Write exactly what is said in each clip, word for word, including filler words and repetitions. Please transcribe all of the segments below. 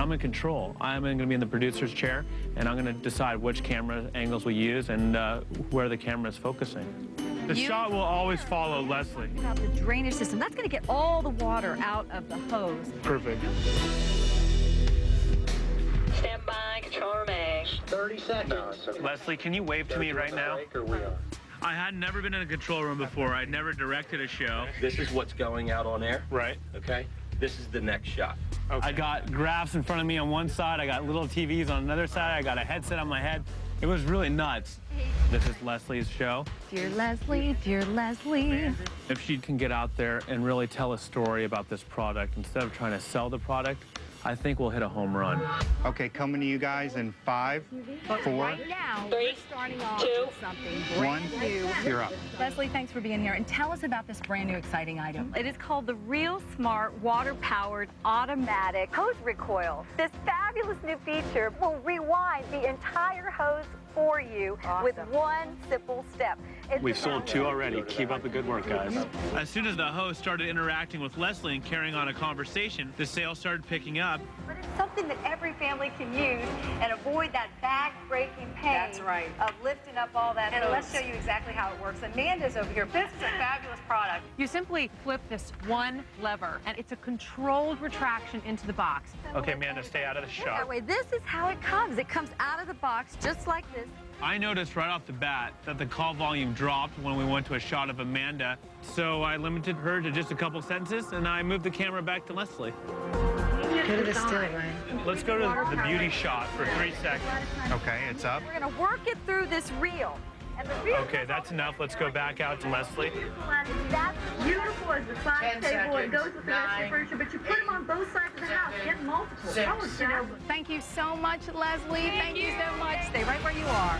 I'm in control. I'm going to be in the producer's chair, and I'm going to decide which camera angles we use and uh, where the camera is focusing. The you shot will always follow Leslie. About the drainage system, that's going to get all the water out of the hose. Perfect. Stand by, control room A. thirty seconds. No, Leslie, can you wave to me right now? I had never been in a control room before. I'd never directed a show. This is what's going out on air. Right. Okay. This is the next shot. Okay. I got graphs in front of me on one side. I got little T Vs on another side. I got a headset on my head. It was really nuts. This is Leslie's show. Dear Leslie, dear Leslie. If she can get out there and really tell a story about this product instead of trying to sell the product, I think we'll hit a home run. Okay, coming to you guys in five, but four, right now, three, starting off two, with something brand one, new. You're up. Leslie, thanks for being here, and tell us about this brand new exciting item. It is called the Real Smart Water-Powered Automatic Hose Recoil. This fabulous new feature will rewind the entire hose for you awesome. With one simple step. It's We've sold two already. Keep up the good work, guys. As soon as the host started interacting with Leslie and carrying on a conversation, the sales started picking up. But it's something that every family can use and avoid that back-breaking pain That's right. of lifting up all that And hose. Let's show you exactly how it works. Amanda's over here. This is a fabulous product. You simply flip this one lever, and it's a controlled retraction into the box. Okay, Amanda, stay out of the shot. That way, this is how it comes. It comes out of the box just like this. I noticed right off the bat that the call volume dropped when we went to a shot of Amanda, so I limited her to just a couple sentences, and I moved the camera back to Leslie. Go to the still, Ryan. Let's go to the beauty shot for three seconds. Okay, it's up. We're going to work it through this reel. And the reel okay, that's enough. Let's go back out to Leslie. That's beautiful as the side table. It goes with the rest of the furniture, but you put them on both sides of the house. Get multiple. That was terrible. Thank you so much, Leslie. Thank, Thank you so much. Stay right where you are.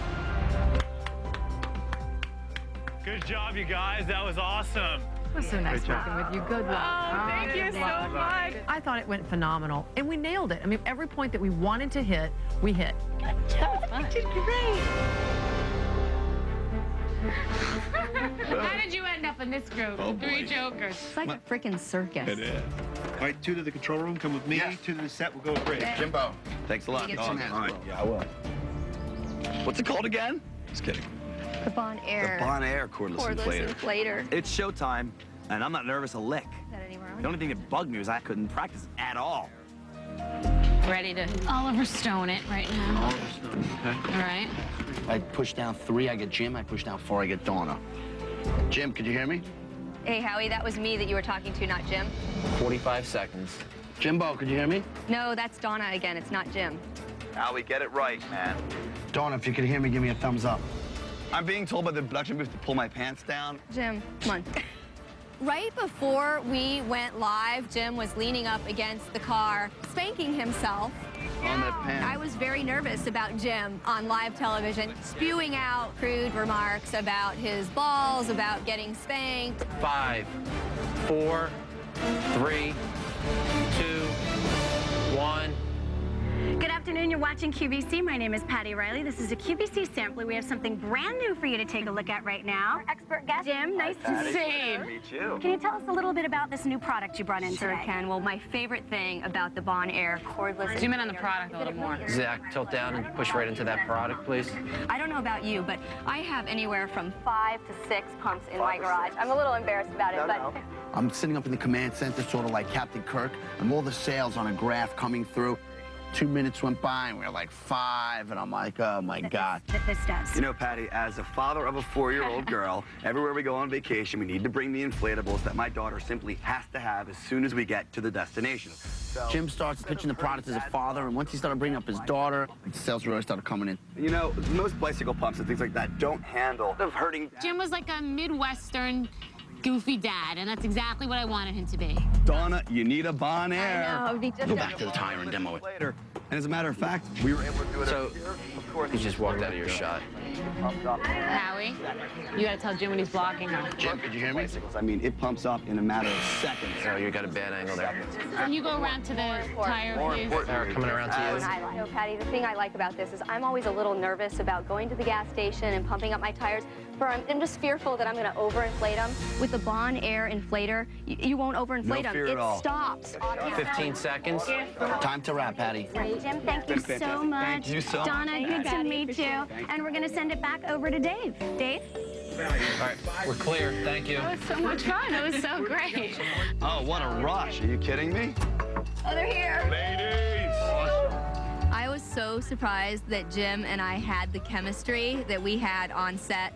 Good job, you guys. That was awesome. It was so nice talking with you. Good luck. Oh, thank you so much. I thought it went phenomenal, and we nailed it. I mean, every point that we wanted to hit, we hit. That was fun. You did great. How did you end up in this group? Oh, Three boy. jokers. It's like My, a freaking circus. It is. All right, two to the control room. Come with me. Yeah. Two to the set. We'll go with Ray. Jimbo. Thanks a lot. Oh, all right. Yeah, I will. What's it called again? Just kidding. The Bon Air. The Bon Air cordless, cordless inflator. inflator. It's showtime, and I'm not nervous a lick. Is that anywhere on the only thing that bugged me was I couldn't practice at all. Ready to Oliver Stone it right now. Oliver Stone, okay. All right. I push down three, I get Jim. I push down four, I get Donna. Jim, could you hear me? Hey, Howie, that was me that you were talking to, not Jim. forty-five seconds. Jimbo, could you hear me? No, that's Donna again. It's not Jim. Howie, get it right, man. Donna, if you could hear me, give me a thumbs up. I'm being told by the production booth to pull my pants down. Jim, come on. Right before we went live, Jim was leaning up against the car, spanking himself. On that pants. I was very nervous about Jim on live television, spewing out crude remarks about his balls, about getting spanked. Five, four, three, two, one. Good afternoon. You're watching Q V C. My name is Patty Riley. This is a Q V C sampler. We have something brand new for you to take a look at right now. Our expert guest, Jim. Nice Hi, to see you. Meet you. Can you tell us a little bit about this new product you brought in sure today? Sure can. Well, my favorite thing about the Bon Air cordless. Zoom in on the product a little more. Zach, tilt down and push right into that product, please. I don't know about you, but I have anywhere from five to six pumps in five my garage. I'm a little embarrassed about it, no, but. No. I'm sitting up in the command center, sort of like Captain Kirk, and all the sales on a graph coming through. Two minutes went by, and we were like five, and I'm like, oh, my God. This does. You know, Patty, as a father of a four-year-old girl, everywhere we go on vacation, we need to bring the inflatables that my daughter simply has to have as soon as we get to the destination. So, Jim starts pitching the product as a father, and once he started bringing up his daughter, the sales really started coming in. You know, most bicycle pumps and things like that don't handle the hurting dad. Jim was like a Midwestern goofy dad, and that's exactly what I wanted him to be. Donna, you need a Bon Air. I know. Go back to the tire and demo it. Later. And as a matter of fact, we were able to do it. So you just walked out of your shot. Howie, you gotta tell Jim when he's blocking him. Jim, could you hear me? I mean, it pumps up in a matter of seconds. Oh, you got a bad angle there. Can you go around to the tire? More important, or coming around to you. No, Patty, the thing I like about this is I'm always a little nervous about going to the gas station and pumping up my tires. For I'm, I'm just fearful that I'm gonna overinflate them. With the Bon Air inflator, you, you won't overinflate them. It stops. fifteen seconds. Time to wrap, Patty. Jim, thank you so much. Thank you so much. Donna, good to meet you. And we're gonna send it back over to Dave. Dave? All right, we're clear. Thank you. That was so much fun. That was so great. Oh, what a rush. Are you kidding me? Oh, they're here. Ladies! Awesome. I was so surprised that Jim and I had the chemistry that we had on set.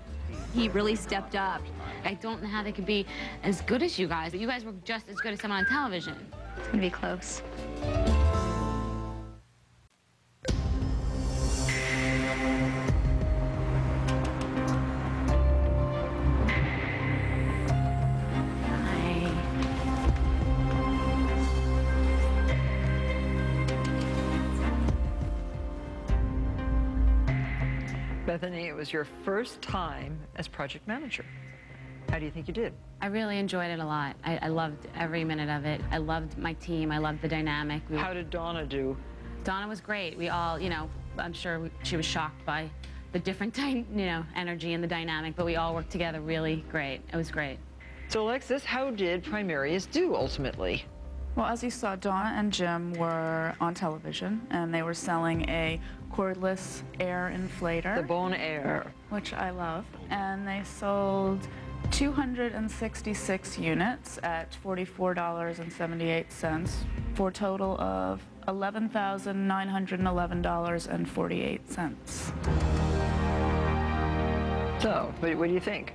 He really stepped up. I don't know how they could be as good as you guys, but you guys were just as good as someone on television. It's gonna be close. Bethany, it was your first time as project manager. How do you think you did? I really enjoyed it a lot. I, I loved every minute of it. I loved my team. I loved the dynamic. We, How did Donna do? Donna was great. We all, you know, I'm sure we, she was shocked by the different, you know, energy and the dynamic, but we all worked together really great. It was great. So, Alexis, how did Primarius do ultimately? Well, as you saw, Donna and Jim were on television, and they were selling a cordless air inflator. The Bon Air. Which I love. And they sold two hundred sixty-six units at forty-four dollars and seventy-eight cents for a total of eleven thousand nine hundred eleven dollars and forty-eight cents. So, what do you think?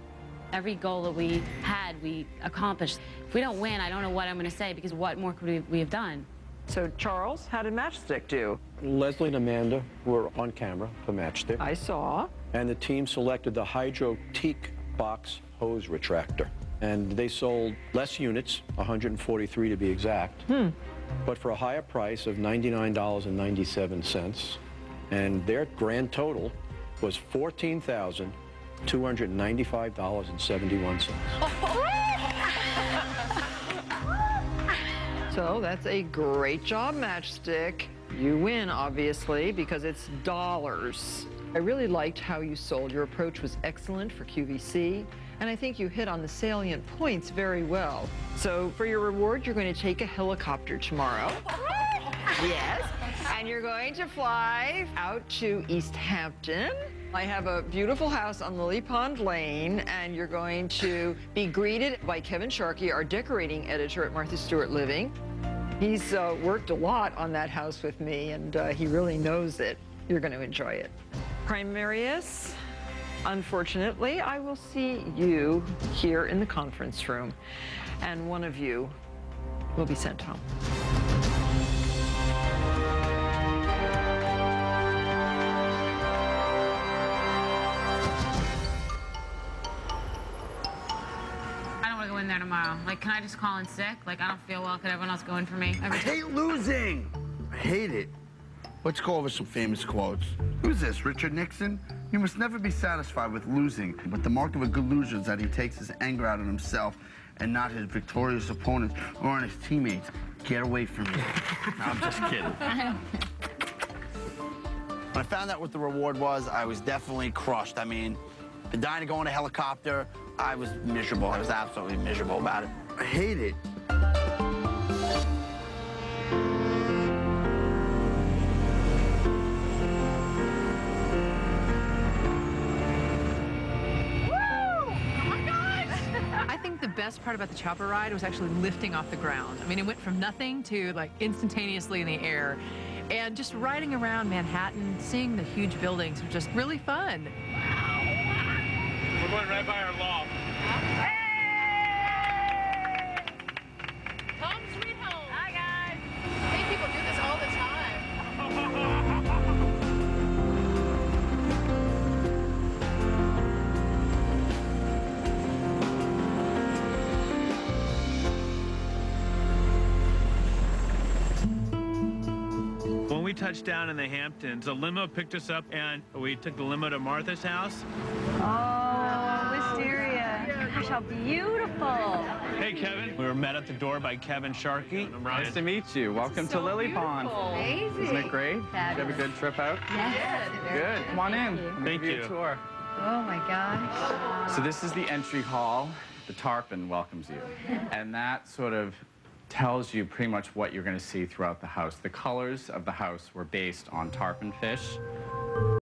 Every goal that we had, we accomplished. If we don't win, I don't know what I'm going to say, because what more could we, we have done? So, Charles, how did Matchstick do? Leslie and Amanda were on camera for Matchstick. I saw. And the team selected the Hydro-tique box hose retractor. And they sold less units, one hundred forty-three to be exact, hmm. but for a higher price of ninety-nine dollars and ninety-seven cents. And their grand total was fourteen thousand dollars. two hundred ninety-five dollars and seventy-one cents. So that's a great job, Matchstick. You win, obviously, because it's dollars. I really liked how you sold. Your approach was excellent for Q V C, and I think you hit on the salient points very well. So for your reward, you're going to take a helicopter tomorrow. Yes. And you're going to fly out to East Hampton. I have a beautiful house on Lily Pond Lane, and you're going to be greeted by Kevin Sharkey, our decorating editor at Martha Stewart Living. He's uh, worked a lot on that house with me, and uh, he really knows it. You're going to enjoy it. Primarius, unfortunately, I will see you here in the conference room, and one of you will be sent home. Like, can I just call in sick? Like, I don't feel well. Could everyone else go in for me? Every I hate losing. I hate it. Let's go over some famous quotes. Who's this, Richard Nixon? You must never be satisfied with losing, but the mark of a good loser is that he takes his anger out on himself and not his victorious opponents or on his teammates. Get away from me. No, I'm just kidding. When I found out what the reward was, I was definitely crushed. I mean, the dying to go in a helicopter, I was miserable. I was absolutely miserable about it. I hate it. The best part about the chopper ride was actually lifting off the ground. I mean, it went from nothing to, like, instantaneously in the air. And just riding around Manhattan, seeing the huge buildings was just really fun. Wow. We're going right by our loft. Hey! Home sweet home. Hi, guys. Hey, people do this all the time. touched down in the Hamptons. A limo picked us up, and we took the limo to Martha's house. Oh, wisteria. Gosh, how beautiful. Hey, Kevin. We were met at the door by Kevin Sharkey. Nice to meet you. Welcome so to Lily beautiful. Pond. Amazing. Isn't it great? Fabulous. Did you have a good trip out? Yes. Good. Come on in. Thank we'll give you. you a tour. Oh, my gosh. So this is the entry hall. The tarpon welcomes you. And that sort of tells you pretty much what you're going to see throughout the house. The colors of the house were based on tarpon fish.